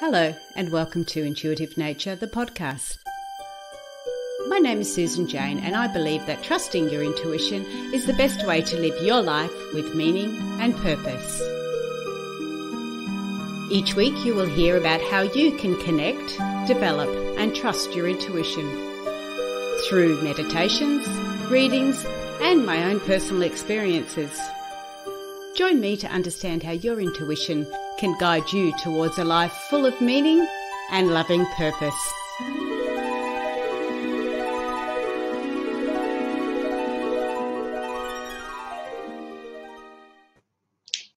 Hello and welcome to Intuitive Nature, the podcast. My name is Susan Jane and I believe that trusting your intuition is the best way to live your life with meaning and purpose. Each week you will hear about how you can connect, develop and trust your intuition through meditations, readings and my own personal experiences. Join me to understand how your intuition can guide you towards a life full of meaning and loving purpose.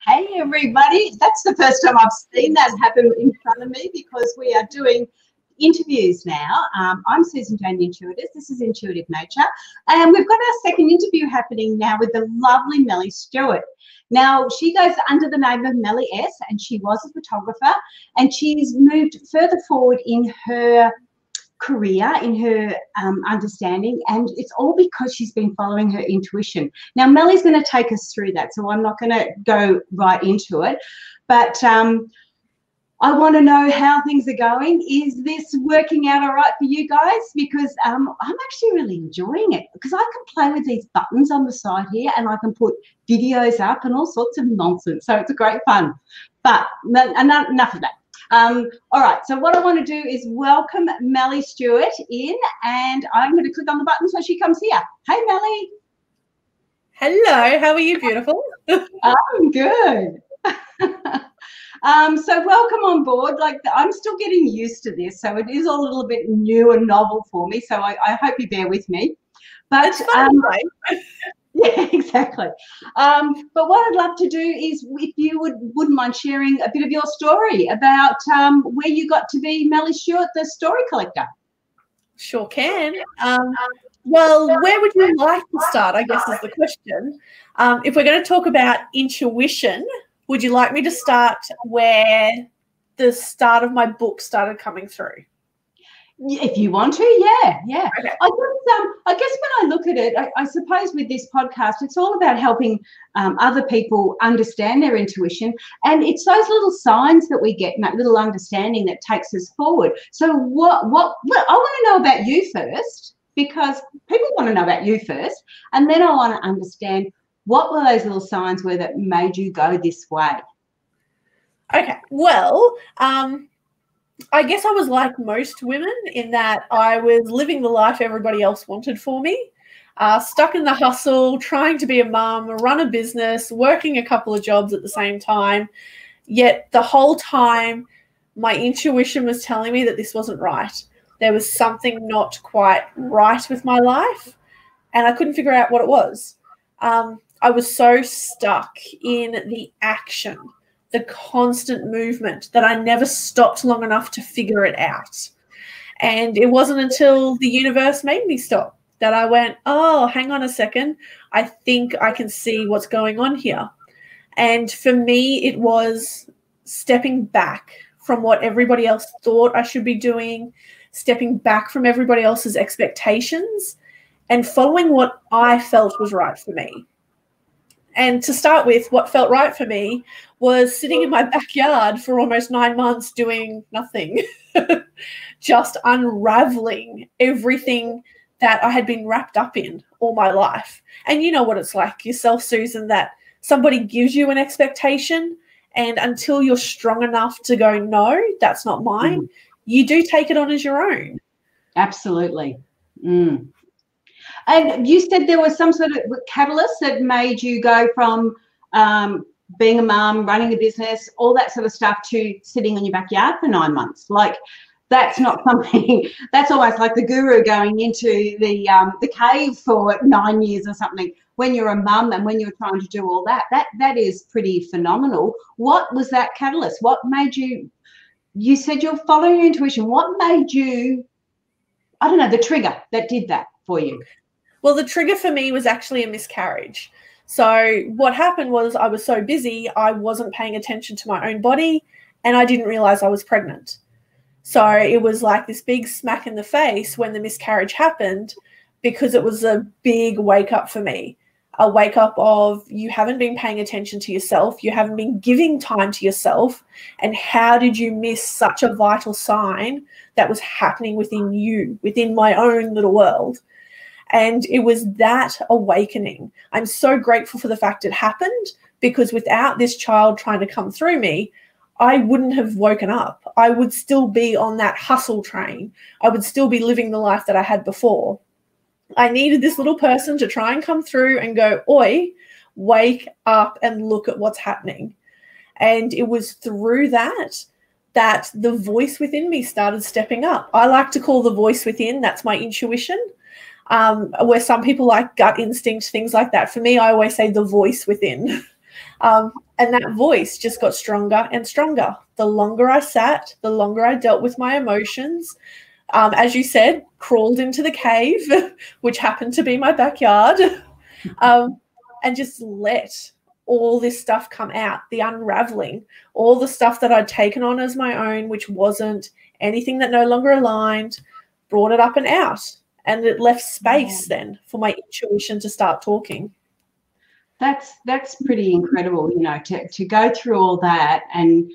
Hey everybody, that's the first time I've seen that happen in front of me because we are doing interviews now. I'm Susan Jane The Intuitist. This is Intuitive Nature and we've got our second interview happening now with the lovely Melly Stewart. Now, she goes under the name of Melly S, and she was a photographer, and she's moved further forward in her career, in her understanding, and it's all because she's been following her intuition. Now, Melly's going to take us through that, so I'm not going to go right into it, but I want to know how things are going. Is this working out all right for you guys? Because I'm actually really enjoying it because I can play with these buttons on the side here and I can put videos up and all sorts of nonsense. So it's a great fun. But enough of that. All right, so what I want to do is welcome Melly Stewart in, and I'm going to click on the buttons when she comes here. Hey, Melly. Hello. How are you, beautiful? I'm good. So welcome on board. Like, I'm still getting used to this, so it is a little bit new and novel for me, so I hope you bear with me. But it's fun, right? Yeah, exactly. But what I'd love to do is if you wouldn't mind sharing a bit of your story about where you got to be Melly Stewart, the story collector. Sure can. Well, where would you like to start, I guess, is the question. If we're going to talk about intuition, would you like me to start where the start of my book started coming through? If you want to, yeah. Okay. I guess when I look at it, I suppose with this podcast, it's all about helping other people understand their intuition, and it's those little signs that we get and that little understanding that takes us forward. So what I want to know about you first, because people want to know about you first, and then I want to understand what were those little signs were that made you go this way? Okay, well, I guess I was like most women in that I was living the life everybody else wanted for me, stuck in the hustle, trying to be a mum, run a business, working a couple of jobs at the same time, yet the whole time my intuition was telling me that this wasn't right. There was something not quite right with my life and I couldn't figure out what it was. I was so stuck in the action, the constant movement, that I never stopped long enough to figure it out. And it wasn't until the universe made me stop that I went, oh, hang on a second. I think I can see what's going on here. And for me, it was stepping back from what everybody else thought I should be doing, stepping back from everybody else's expectations and following what I felt was right for me. And to start with, what felt right for me was sitting in my backyard for almost 9 months doing nothing, just unraveling everything that I had been wrapped up in all my life. And you know what it's like yourself, Susan, that somebody gives you an expectation and until you're strong enough to go, no, that's not mine, you do take it on as your own. Absolutely. Mm. And you said there was some sort of catalyst that made you go from being a mum, running a business, all that sort of stuff to sitting in your backyard for 9 months. Like, that's not something, that's almost like the guru going into the cave for 9 years or something. When you're a mum and when you're trying to do all that, that is pretty phenomenal. What was that catalyst? What made you, you said you're following your intuition. What made you, I don't know, the trigger that did that for you? Well, the trigger for me was actually a miscarriage. So what happened was I was so busy, I wasn't paying attention to my own body and I didn't realize I was pregnant. So it was like this big smack in the face when the miscarriage happened because it was a big wake up for me. a wake up of you haven't been paying attention to yourself, you haven't been giving time to yourself, and how did you miss such a vital sign that was happening within you, within my own little world? And it was that awakening. I'm so grateful for the fact it happened, because without this child trying to come through me, I wouldn't have woken up. I would still be on that hustle train. I would still be living the life that I had before. I needed this little person to try and come through and go, oi, wake up and look at what's happening. And it was through that the voice within me started stepping up. I like to call the voice within, that's my intuition, where some people like gut instinct, things like that. For me, I always say the voice within. And that voice just got stronger and stronger. The longer I sat, the longer I dealt with my emotions. As you said, crawled into the cave, which happened to be my backyard, and just let all this stuff come out, the unraveling, all the stuff that I'd taken on as my own, which wasn't, anything that no longer aligned, brought it up and out. And it left space then for my intuition to start talking. That's pretty incredible, you know, to go through all that and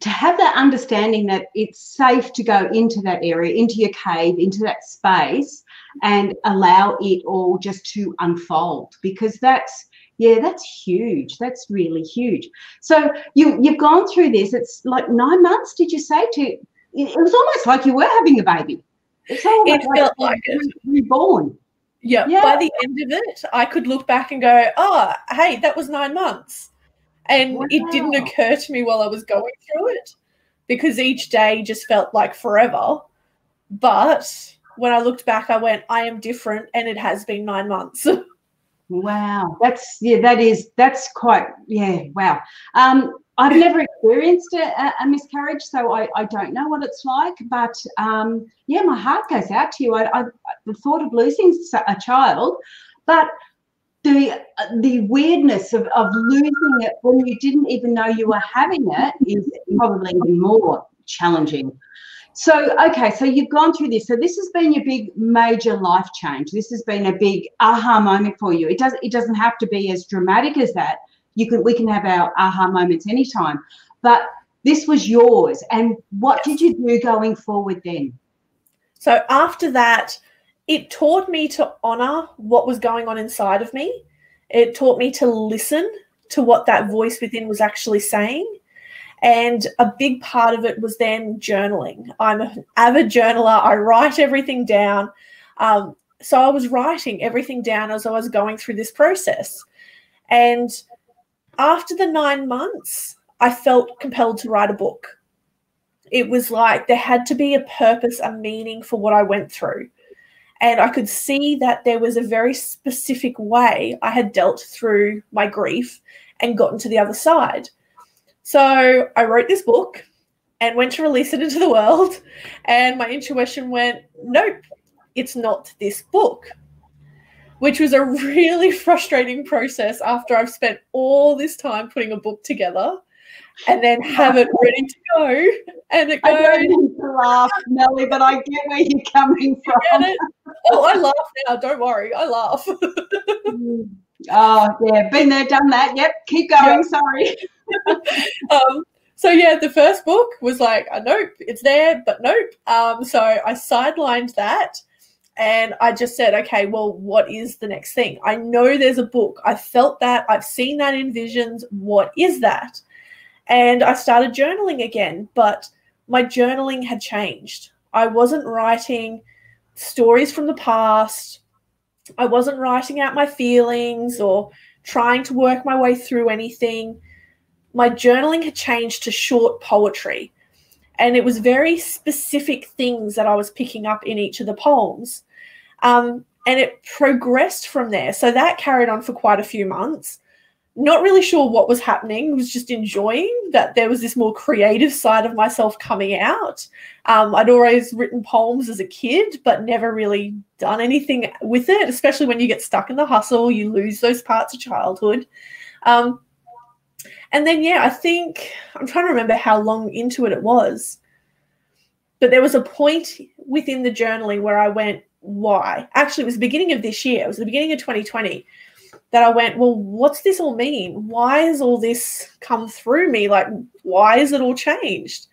to have that understanding that it's safe to go into that area, into your cave, into that space, and allow it all just to unfold, because that's huge. That's really huge. So you've gone through this. It's like 9 months, did you say? It was almost like you were having a baby. It felt like it. Reborn. Yeah, by the end of it, I could look back and go, oh, hey, that was 9 months. And wow. It didn't occur to me while I was going through it, because each day just felt like forever. But when I looked back, I went, I am different, and it has been 9 months. Wow. That's quite, wow. I've never experienced a miscarriage, so I don't know what it's like. But, my heart goes out to you. The thought of losing a child, but the weirdness of losing it when you didn't even know you were having it is probably even more challenging. So, okay, so you've gone through this. So this has been your big major life change. This has been a big aha moment for you. It doesn't have to be as dramatic as that. We can have our aha moments anytime. But this was yours. And what did you do going forward then? So after that, it taught me to honour what was going on inside of me. It taught me to listen to what that voice within was actually saying. And a big part of it was then journaling. I'm an avid journaler. I write everything down. So I was writing everything down as I was going through this process. And after the 9 months, I felt compelled to write a book. It was like there had to be a purpose, a meaning for what I went through. And I could see that there was a very specific way I had dealt through my grief and gotten to the other side. So I wrote this book and went to release it into the world, and my intuition went, nope, it's not this book, which was a really frustrating process after I've spent all this time putting a book together and then have it ready to go. And it goes. I don't mean to laugh, Melly, but I get where you're coming from. You get it? Oh, I laugh now. Don't worry. I laugh. Oh, yeah. Been there, done that. Yep. Keep going. Yep. Sorry. The first book was like, nope, it's there, but nope. So I sidelined that, and I just said, okay, well, what is the next thing? I know there's a book. I felt that. I've seen that in visions. What is that? And I started journaling again, but my journaling had changed. I wasn't writing stories from the past. I wasn't writing out my feelings or trying to work my way through anything. My journaling had changed to short poetry, and it was very specific things that I was picking up in each of the poems, and it progressed from there. So that carried on for quite a few months. Not really sure what was happening. I was just enjoying that there was this more creative side of myself coming out. I'd always written poems as a kid, but never really done anything with it, especially when you get stuck in the hustle, you lose those parts of childhood. And then, I think I'm trying to remember how long into it was. But there was a point within the journaling where I went, why? Actually, it was the beginning of this year. It was the beginning of 2020. that I went, well, what's this all mean? Why has all this come through me? Like, why is it all changed?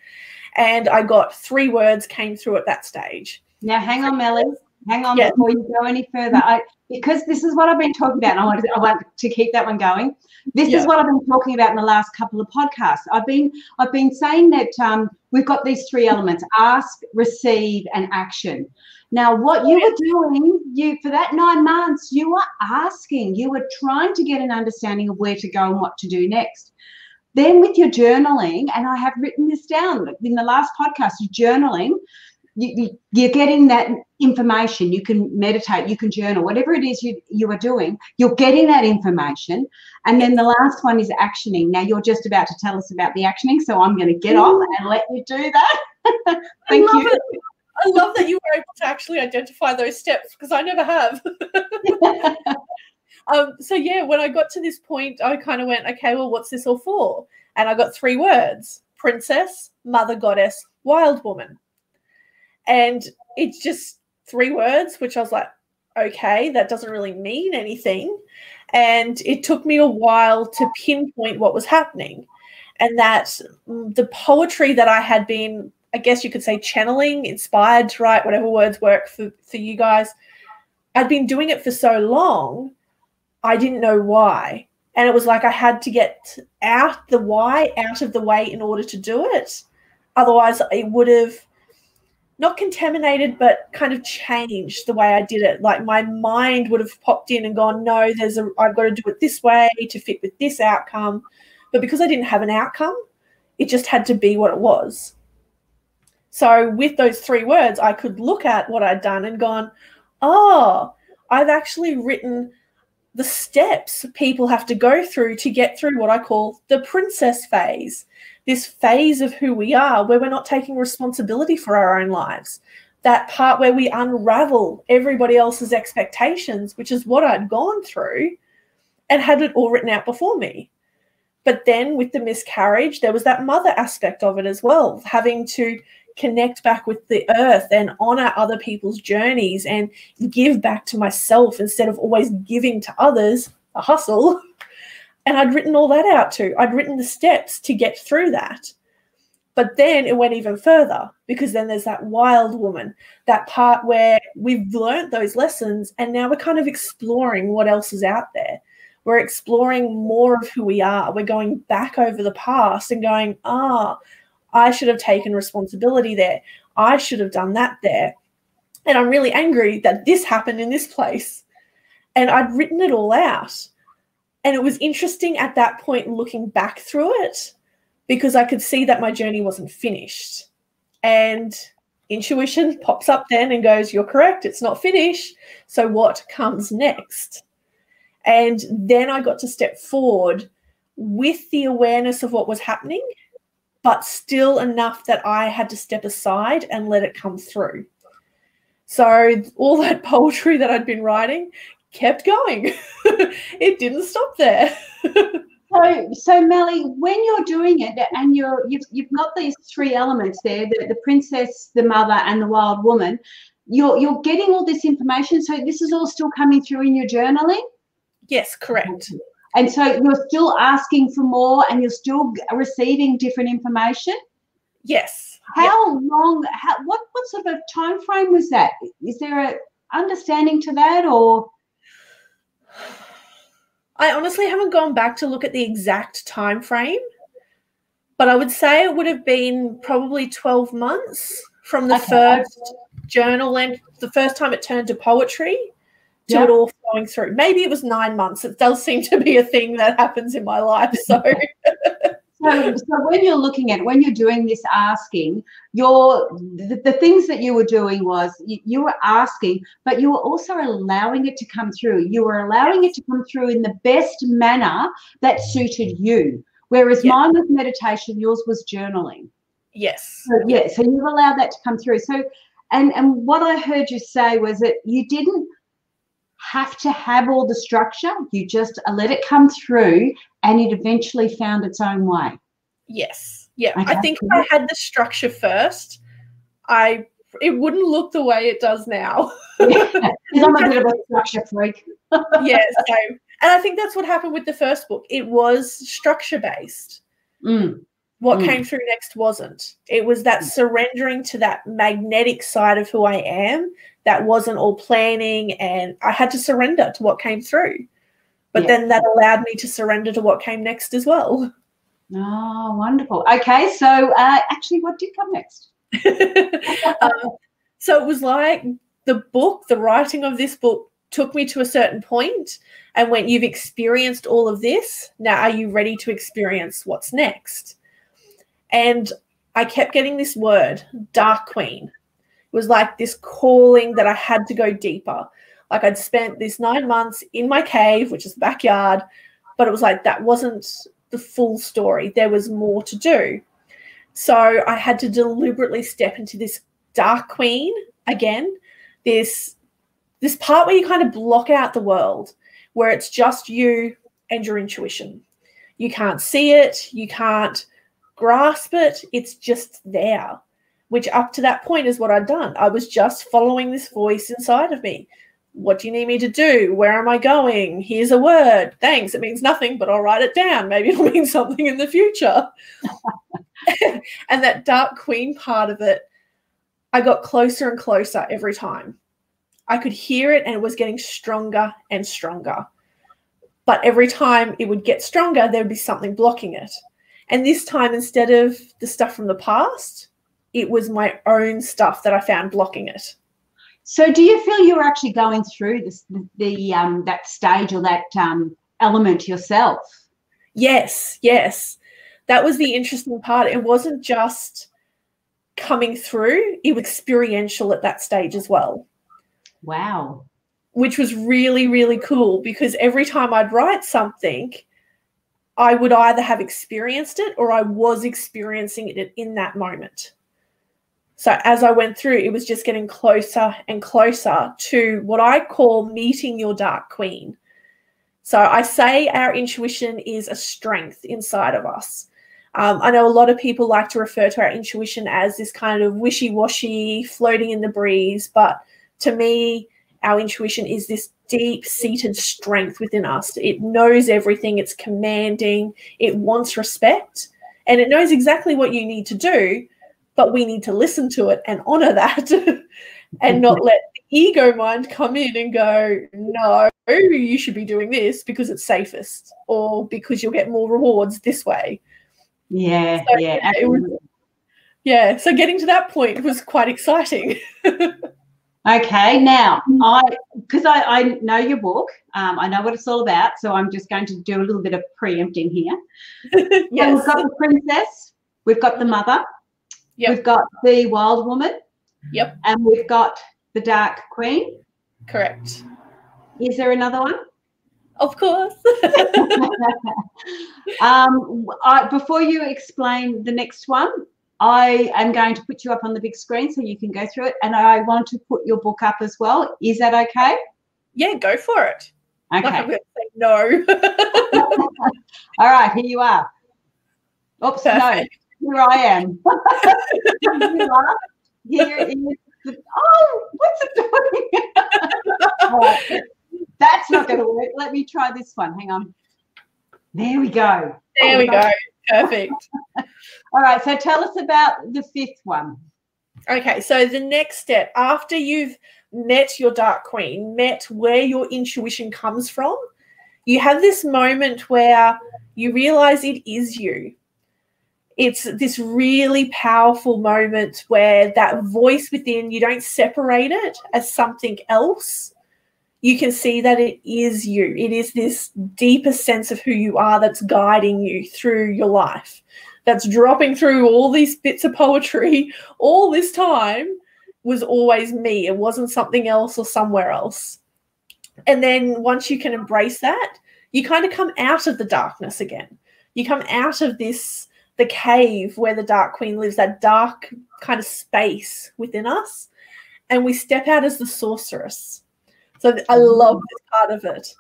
And I got 3 words came through at that stage. Now, hang on, Melly. Hang on before you go any further. Because this is what I've been talking about, and I want to keep that one going. This is what I've been talking about in the last couple of podcasts. I've been saying that we've got these 3 elements: ask, receive, and action. Now, what you were doing, for that 9 months, you were asking. You were trying to get an understanding of where to go and what to do next. Then with your journaling, and I have written this down in the last podcast, you're journaling. You're getting that information. You can meditate, you can journal, whatever it is you are doing, you're getting that information. And then the last one is actioning. Now, you're just about to tell us about the actioning, so I'm going to get off and let you do that. Thank you. It. I love that you were able to actually identify those steps, because I never have. When I got to this point, I kind of went, okay, well, what's this all for? And I got 3 words: princess, mother goddess, wild woman. And it's just 3 words, which I was like, okay, that doesn't really mean anything. And it took me a while to pinpoint what was happening. And that the poetry that I had been, I guess you could say, channeling, inspired to write, whatever words work for you guys, I'd been doing it for so long, I didn't know why. And it was like I had to get out the why out of the way in order to do it. Otherwise, it would have not contaminated, but kind of changed the way I did it. Like, my mind would have popped in and gone, no, I've got to do it this way to fit with this outcome. But because I didn't have an outcome, it just had to be what it was. So with those 3 words, I could look at what I'd done and gone, oh, I've actually written the steps people have to go through to get through what I call the princess phase, this phase of who we are where we're not taking responsibility for our own lives, that part where we unravel everybody else's expectations, which is what I'd gone through and had it all written out before me. But then with the miscarriage, there was that mother aspect of it as well, having to connect back with the earth and honor other people's journeys and give back to myself instead of always giving to others, a hustle. And I'd written all that out too. I'd written the steps to get through that. But then it went even further, because then there's that wild woman, that part where we've learned those lessons and now we're kind of exploring what else is out there. We're exploring more of who we are. We're going back over the past and going, I should have taken responsibility there. I should have done that there. And I'm really angry that this happened in this place. And I'd written it all out. And it was interesting at that point looking back through it, because I could see that my journey wasn't finished. And intuition pops up then and goes, you're correct, it's not finished. So what comes next? And then I got to step forward with the awareness of what was happening, but still enough that I had to step aside and let it come through. So all that poetry that I'd been writing kept going. It didn't stop there. So Melly, when you're doing it and you've got these 3 elements there, the princess, the mother, and the wild woman, you're getting all this information. So this is all still coming through in your journaling? Yes, correct. And so you're still asking for more and you're still receiving different information? Yes. What sort of a time frame was that? Is there an understanding to that, or? I honestly haven't gone back to look at the exact time frame, but I would say it would have been probably 12 months from the first journal and the first time it turned to poetry. To it all flowing through. Maybe it was 9 months. It does seem to be a thing that happens in my life. So, so when you're looking at, when you're doing this asking, the things that you were doing was you were asking, but you were also allowing it to come through. You were allowing it to come through in the best manner that suited you, whereas mine was meditation, yours was journaling. Yes. So you've allowed that to come through. So, and what I heard you say was that you didn't have to have all the structure, you just let it come through and it eventually found its own way. Yes. Yeah. Okay. I think if I had the structure first, it wouldn't look the way it does now. I'm a bit of a structure freak. Yeah, so And I think that's what happened with the first book. It was structure-based. Mm. What came through next wasn't. It was that surrendering to that magnetic side of who I am that wasn't all planning, and I had to surrender to what came through. But then that allowed me to surrender to what came next as well. Oh, wonderful. Okay, so actually what did come next? So it was like the book, the writing of this book, took me to a certain point and went, you've experienced all of this. Now are you ready to experience what's next? And I kept getting this word, Dark Queen. It was like this calling that I had to go deeper. Like I'd spent this 9 months in my cave, which is the backyard, but it was like that wasn't the full story. There was more to do. So I had to deliberately step into this Dark Queen again, this part where you kind of block out the world, where it's just you and your intuition. You can't see it. You can't grasp it. It's just there, which up to that point is what I'd done. I was just following this voice inside of me. What do you need me to do? Where am I going? Here's a word. Thanks. It means nothing, but I'll write it down. Maybe it'll mean something in the future. And that Dark Queen part of it, I got closer and closer every time. I could hear it, and it was getting stronger and stronger. But every time it would get stronger, there would be something blocking it. And this time, instead of the stuff from the past, it was my own stuff that I found blocking it. So do you feel you're actually going through this, that stage or that element yourself? Yes, yes. That was the interesting part. It wasn't just coming through. It was experiential at that stage as well. Wow. Which was really, really cool, because every time I'd write something, I would either have experienced it or I was experiencing it in that moment. So as I went through, it was just getting closer and closer to what I call meeting your Dark Queen. So I say our intuition is a strength inside of us. I know a lot of people like to refer to our intuition as this kind of wishy-washy, floating in the breeze, but to me, our intuition is this deep-seated strength within us. It knows everything. It's commanding. It wants respect, and it knows exactly what you need to do, but we need to listen to it and honour that and not let the ego mind come in and go, no, you should be doing this because it's safest or because you'll get more rewards this way. Yeah, so, so getting to that point was quite exciting. Okay, now, because I know your book, I know what it's all about, so I'm just going to do a little bit of preempting here. Yes. So we've got the princess, we've got the mother, yep. We've got the wild woman, yep, and we've got the Dark Queen. Correct. Is there another one? Of course. Before you explain the next one, I am going to put you up on the big screen so you can go through it, and I want to put your book up as well. Is that okay? Yeah, go for it. Okay. Like I'm going to say no. All right, here you are. Oops, perfect. No. Here I am. Here you are. Here is the, oh, what's it doing? All right, that's not going to work. Let me try this one. Hang on. There we go. There we go. Perfect. All right, so tell us about the fifth one. Okay, so the next step, after you've met your Dark Queen, met where your intuition comes from, you have this moment where you realise it is you. It's this really powerful moment where that voice within, you don't separate it as something else. You can see that it is you. It is this deeper sense of who you are that's guiding you through your life, that's dropping through all these bits of poetry all this time was always me. It wasn't something else or somewhere else. And then once you can embrace that, you kind of come out of the darkness again. You come out of this, the cave where the Dark Queen lives, that dark kind of space within us, and we step out as the sorceress. So I love this part of it.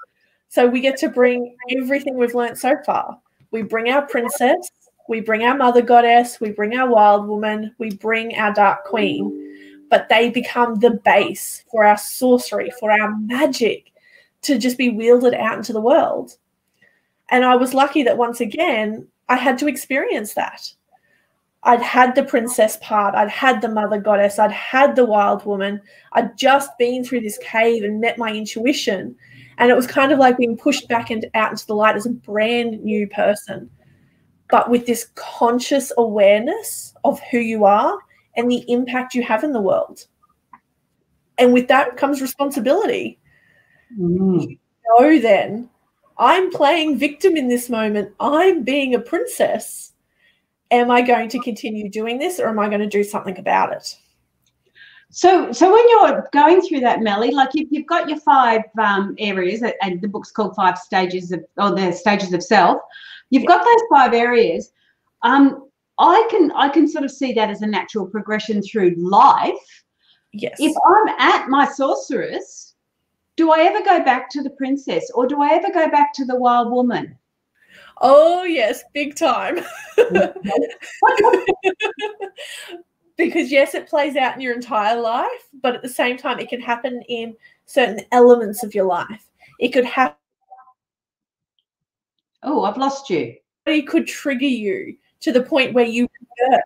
So we get to bring everything we've learned so far. We bring our princess, we bring our mother goddess, we bring our wild woman, we bring our Dark Queen, but they become the base for our sorcery, for our magic. to just be wielded out into the world. And I was lucky that once again, I had to experience that. I'd had the princess part. I'd had the mother goddess. I'd had the wild woman. I'd just been through this cave and met my intuition. And it was kind of like being pushed back and out into the light as a brand new person, but with this conscious awareness of who you are and the impact you have in the world. And with that comes responsibility. You know then, I'm playing victim in this moment. I'm being a princess. Am I going to continue doing this, or am I going to do something about it? So when you're going through that, Melly, like you've got your five areas, and the book's called Five Stages of, or the Stages of Self. You've got those five areas. I can sort of see that as a natural progression through life. Yes. If I'm at my sorceress, do I ever go back to the princess, or do I ever go back to the wild woman? Oh yes, big time. Because yes, it plays out in your entire life, but at the same time, it can happen in certain elements of your life. It could happen. Oh, I've lost you. It could trigger you to the point where you revert.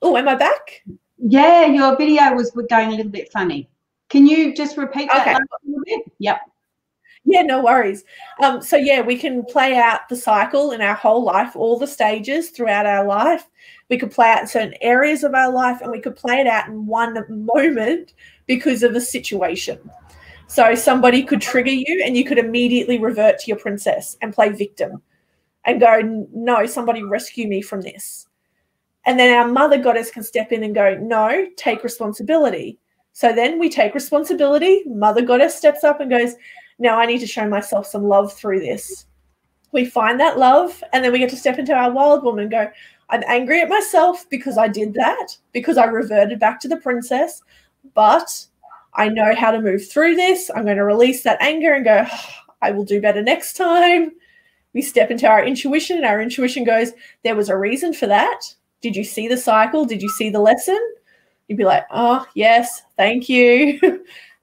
Oh, am I back? Yeah, your video was going a little bit funny. Can you just repeat that? Okay. A little bit? Yep. Yeah, no worries. So, yeah, we can play out the cycle in our whole life, all the stages throughout our life. We could play out in certain areas of our life, and we could play it out in one moment because of a situation. So somebody could trigger you and you could immediately revert to your princess and play victim and go, no, somebody rescue me from this. And then our mother goddess can step in and go, no, take responsibility. So then we take responsibility. Mother goddess steps up and goes, now I need to show myself some love through this. We find that love, and then we get to step into our wild woman and go, I'm angry at myself because I did that, because I reverted back to the princess, but I know how to move through this. I'm going to release that anger and go, oh, I will do better next time. We step into our intuition, and our intuition goes, there was a reason for that. Did you see the cycle? Did you see the lesson? You'd be like, oh, yes, thank you.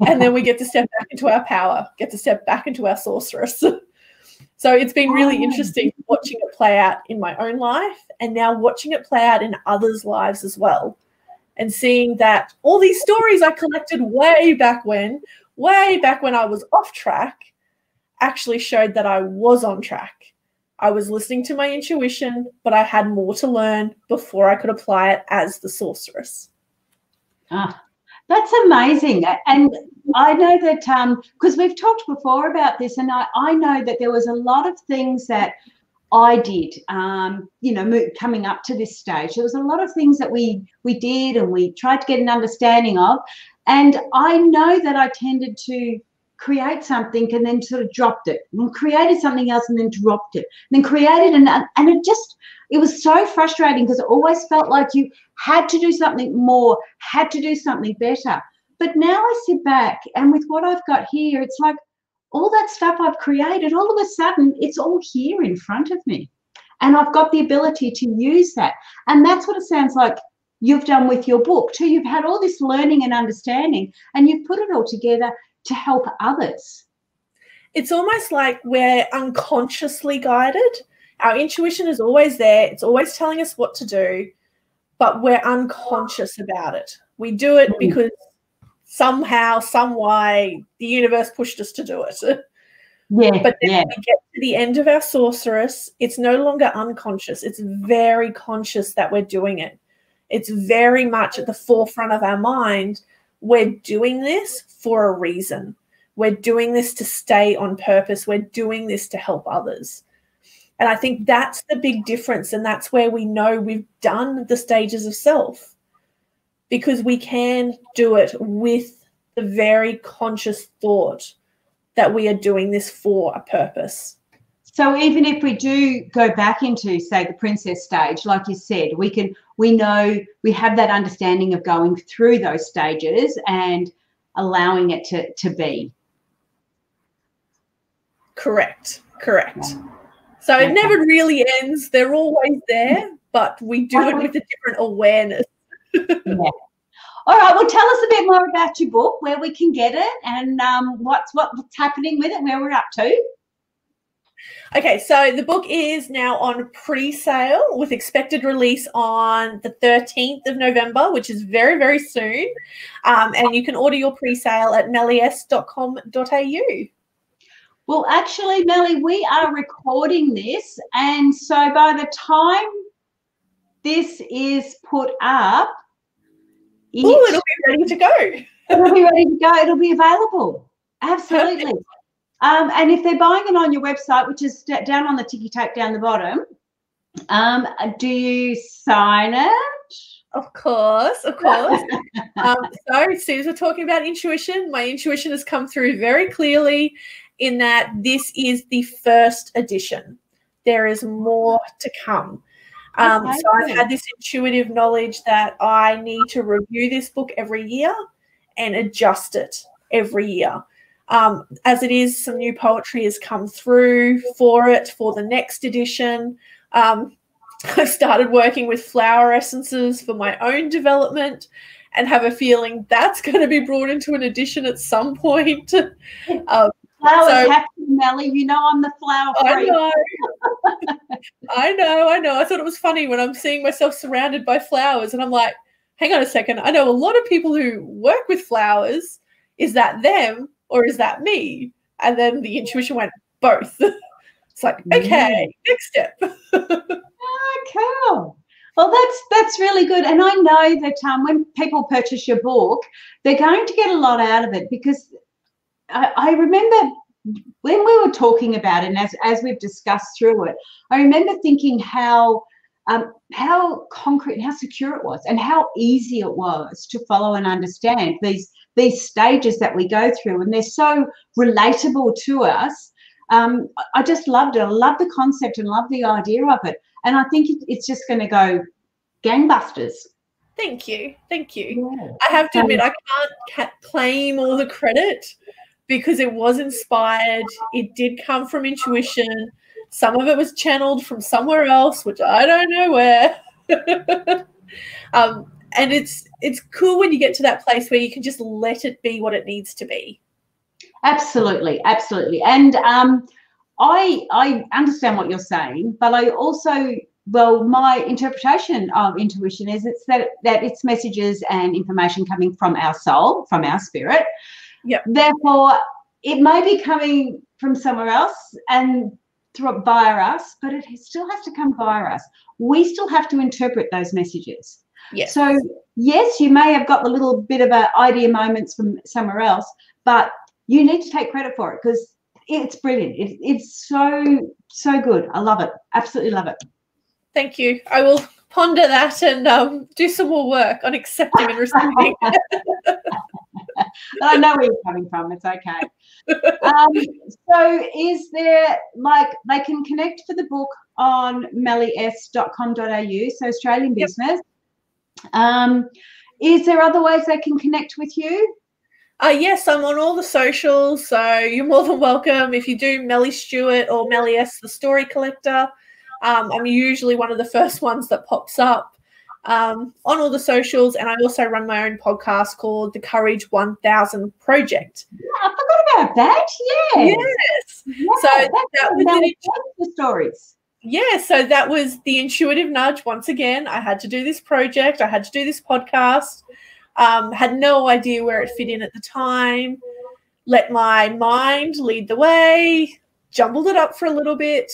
And then we get to step back into our power, get to step back into our sorceress. So it's been really interesting watching it play out in my own life, and now watching it play out in others' lives as well, and seeing that all these stories I collected way back when I was off track actually showed that I was on track. I was listening to my intuition, but I had more to learn before I could apply it as the sorceress. Ah. That's amazing. And I know that because we've talked before about this, and I know that there was a lot of things that I did, you know, coming up to this stage. There was a lot of things that we did and we tried to get an understanding of. And I know that I tended to create something and then sort of dropped it, and created something else and then dropped it, and then created another. And it was so frustrating because it always felt like you had to do something more, had to do something better. But now I sit back, and with what I've got here, it's like all that stuff I've created, all of a sudden it's all here in front of me, and I've got the ability to use that. And that's what it sounds like you've done with your book too. You've had all this learning and understanding, and you've put it all together to help others. It's almost like we're unconsciously guided. Our intuition is always there. It's always telling us what to do, but we're unconscious about it. We do it because somehow, some way, the universe pushed us to do it. Yeah, but then when we get to the end of our sorceress, it's no longer unconscious. It's very conscious that we're doing it. It's very much at the forefront of our mind. We're doing this for a reason. We're doing this to stay on purpose. We're doing this to help others. And I think that's the big difference, and that's where we know we've done the stages of self, because we can do it with the very conscious thought that we are doing this for a purpose. So even if we do go back into, say, the princess stage, like you said, we know we have that understanding of going through those stages and allowing it to be. Correct. Yeah. So it never really ends. They're always there, but we do it with a different awareness. Yeah. All right, well, tell us a bit more about your book, where we can get it, and what's happening with it, where we're up to. Okay, so the book is now on pre-sale with expected release on the 13th of November, which is very, very soon. And you can order your pre-sale at MellyS.com.au. Well, actually, Melly, we are recording this, and so by the time this is put up, it'll be ready to go. It'll be ready to go. It'll be available. Absolutely. Perfect. And if they're buying it on your website, which is down on the ticky tape down the bottom, do you sign it? Of course, of course. So as soon as we're talking about intuition, my intuition has come through very clearly in that this is the first edition. There is more to come. Okay. So I've had this intuitive knowledge that I need to review this book every year and adjust it every year. As it is, some new poetry has come through for it for the next edition. I've started working with flower essences for my own development and have a feeling that's going to be brought into an edition at some point. Flowers happen, Melly. You know I'm the flower freak. I know. I thought it was funny when I'm seeing myself surrounded by flowers and I'm like, hang on a second. I know a lot of people who work with flowers. Is that them? Or is that me? And then the intuition went, both. It's like, okay, next step. Oh, cool. Well, that's really good. And I know that when people purchase your book, they're going to get a lot out of it, because I remember when we were talking about it, and as we've discussed through it, I remember thinking how concrete and how secure it was and how easy it was to follow and understand these stages that we go through, and they're so relatable to us. I just loved it. I love the concept and love the idea of it. And I think it's just going to go gangbusters. Thank you. Thank you. Yeah. I have to admit, I can't claim all the credit because it was inspired. It did come from intuition. Some of it was channeled from somewhere else, which I don't know where. And it's cool when you get to that place where you can just let it be what it needs to be. Absolutely, absolutely. And I understand what you're saying, but I also, well, my interpretation of intuition is it's that it's messages and information coming from our soul, from our spirit. Yep. Therefore, it may be coming from somewhere else and via us, but it still has to come via us. We still have to interpret those messages. Yes. So, yes, you may have got a little bit of an idea moments from somewhere else, but you need to take credit for it because it's brilliant. It's so good. I love it. Absolutely love it. Thank you. I will ponder that and do some more work on accepting and receiving. I know where you're coming from. It's okay. So is there, they can connect for the book on MellyS.com.au, so Australian business. Is there other ways they can connect with you? Yes, I'm on all the socials, so you're more than welcome. If you do Melly Stewart or Melly S, the Story Collector, I'm usually one of the first ones that pops up on all the socials, and I also run my own podcast called The Courage 1000 Project. Yeah, I forgot about that. Yes. Wow, so that was the stories. Yeah, so that was the intuitive nudge once again. I had to do this project. I had to do this podcast. Had no idea where it fit in at the time. Let my mind lead the way. Jumbled it up for a little bit.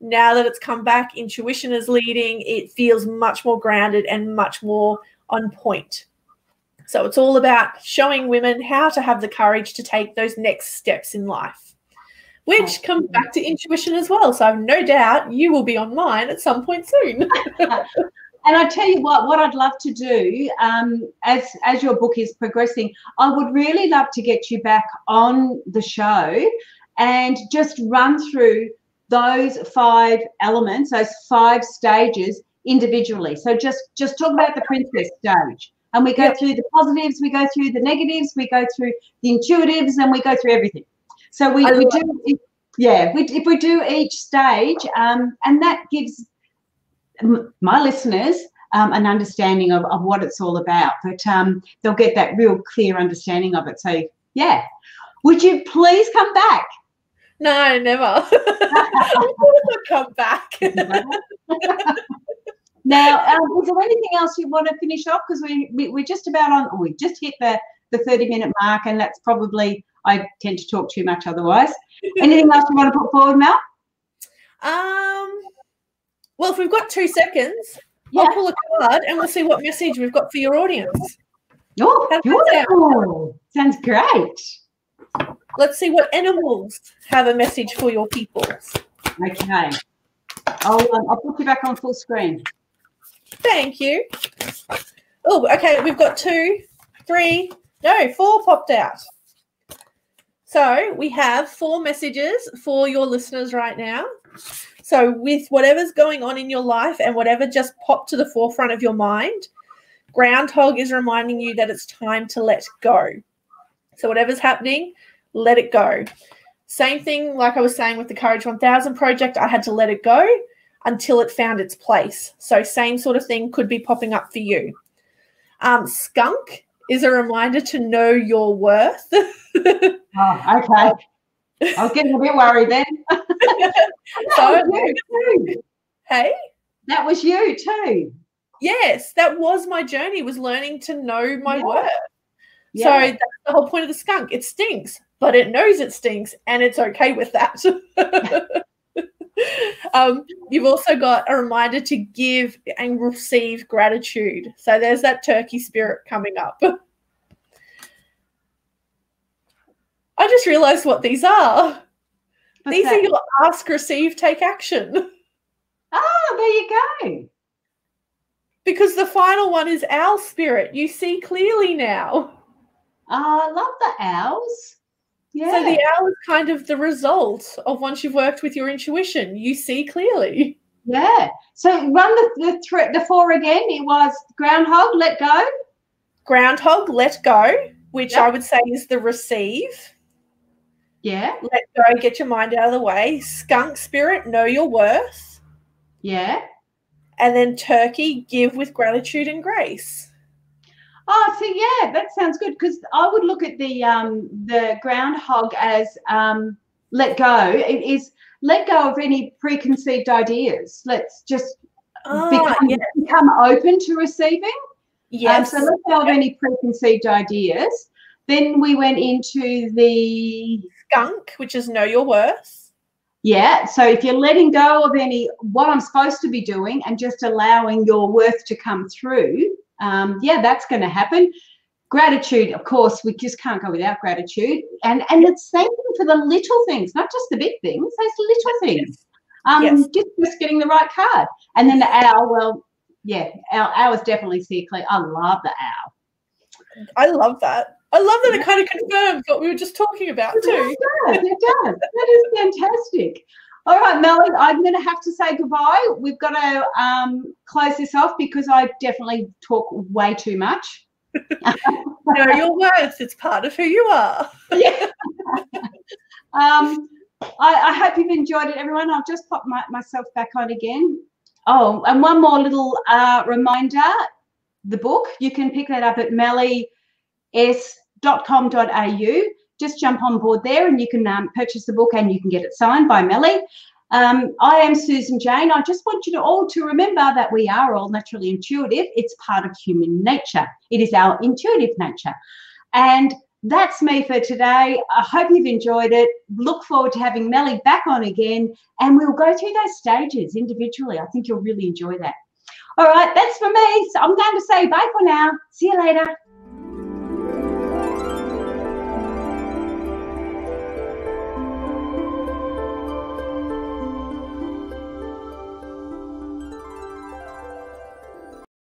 Now that it's come back, intuition is leading. It feels much more grounded and much more on point. So it's all about showing women how to have the courage to take those next steps in life, which comes back to intuition as well. So I've no doubt you will be on mine at some point soon. And I tell you what I'd love to do, as your book is progressing, I would really love to get you back on the show and just run through those 5 elements, those 5 stages individually. So just talk about the princess stage. And we go through the positives, we go through the negatives, we go through the intuitives, and we go through everything. So if we do each stage, and that gives my listeners an understanding of what it's all about. But they'll get that real clear understanding of it. So, yeah. Would you please come back? No, never. I will come back. Now, is there anything else you want to finish off? Because we're just about on, or we just hit the 30-minute mark, and that's probably, I tend to talk too much otherwise. Anything else you want to put forward, Mel? Well, if we've got 2 seconds, yeah. I'll pull a card and we'll see what message we've got for your audience. Oh, beautiful. Sounds great. Let's see what animals have a message for your people. Okay. I'll put you back on full screen. Thank you. Oh, okay, we've got 4 popped out. So we have 4 messages for your listeners right now. So with whatever's going on in your life and whatever just popped to the forefront of your mind, Groundhog is reminding you that it's time to let go. So whatever's happening, let it go. Same thing, like I was saying with the Courage 1000 project, I had to let it go until it found its place. So same sort of thing could be popping up for you. Skunk is a reminder to know your worth. Oh, okay. I was getting a bit worried then. So, hey? That was you too. Yes, that was my journey, was learning to know my worth. Yeah. So that's the whole point of the skunk. It stinks, but it knows it stinks, and it's okay with that. You've also got a reminder to give and receive gratitude. So there's that turkey spirit coming up. I just realised what these are. Okay. These are your ask, receive, take action. Oh, there you go. Because the final one is owl spirit. You see clearly now. I love the owls. Yeah. So the owl is kind of the result of once you've worked with your intuition. You see clearly. Yeah. So run the 4 again. It was groundhog, let go. Groundhog, let go, which I would say is the receive. Yeah. Let go, get your mind out of the way. Skunk spirit, know your worth. Yeah. And then turkey, give with gratitude and grace. Oh, so yeah, that sounds good, because I would look at the groundhog as let go. It is let go of any preconceived ideas. Let's just become open to receiving. Yes. So let go of any preconceived ideas. Then we went into the skunk, which is know your worth. Yeah, so if you're letting go of any what I'm supposed to be doing and just allowing your worth to come through, that's going to happen. Gratitude, of course, we just can't go without gratitude. And it's the same thing for the little things, not just the big things, those little things. Just getting the right card. And then the owl, our is definitely cyclic. I love the owl. I love that. I love that it kind of confirms what we were just talking about too. It does. That is fantastic. All right, Melly, I'm going to have to say goodbye. We've got to close this off because I definitely talk way too much. Know your worth. It's part of who you are. Yeah. I hope you've enjoyed it, everyone. I'll just pop myself back on again. Oh, and one more little reminder, the book. You can pick that up at MellyS.com.au. Just jump on board there and you can purchase the book and you can get it signed by Melly. I am Susan Jane. I just want you all to remember that we are all naturally intuitive. It's part of human nature. It is our intuitive nature. And that's me for today. I hope you've enjoyed it. Look forward to having Melly back on again, and we'll go through those stages individually. I think you'll really enjoy that. All right, that's for me. So I'm going to say bye for now. See you later.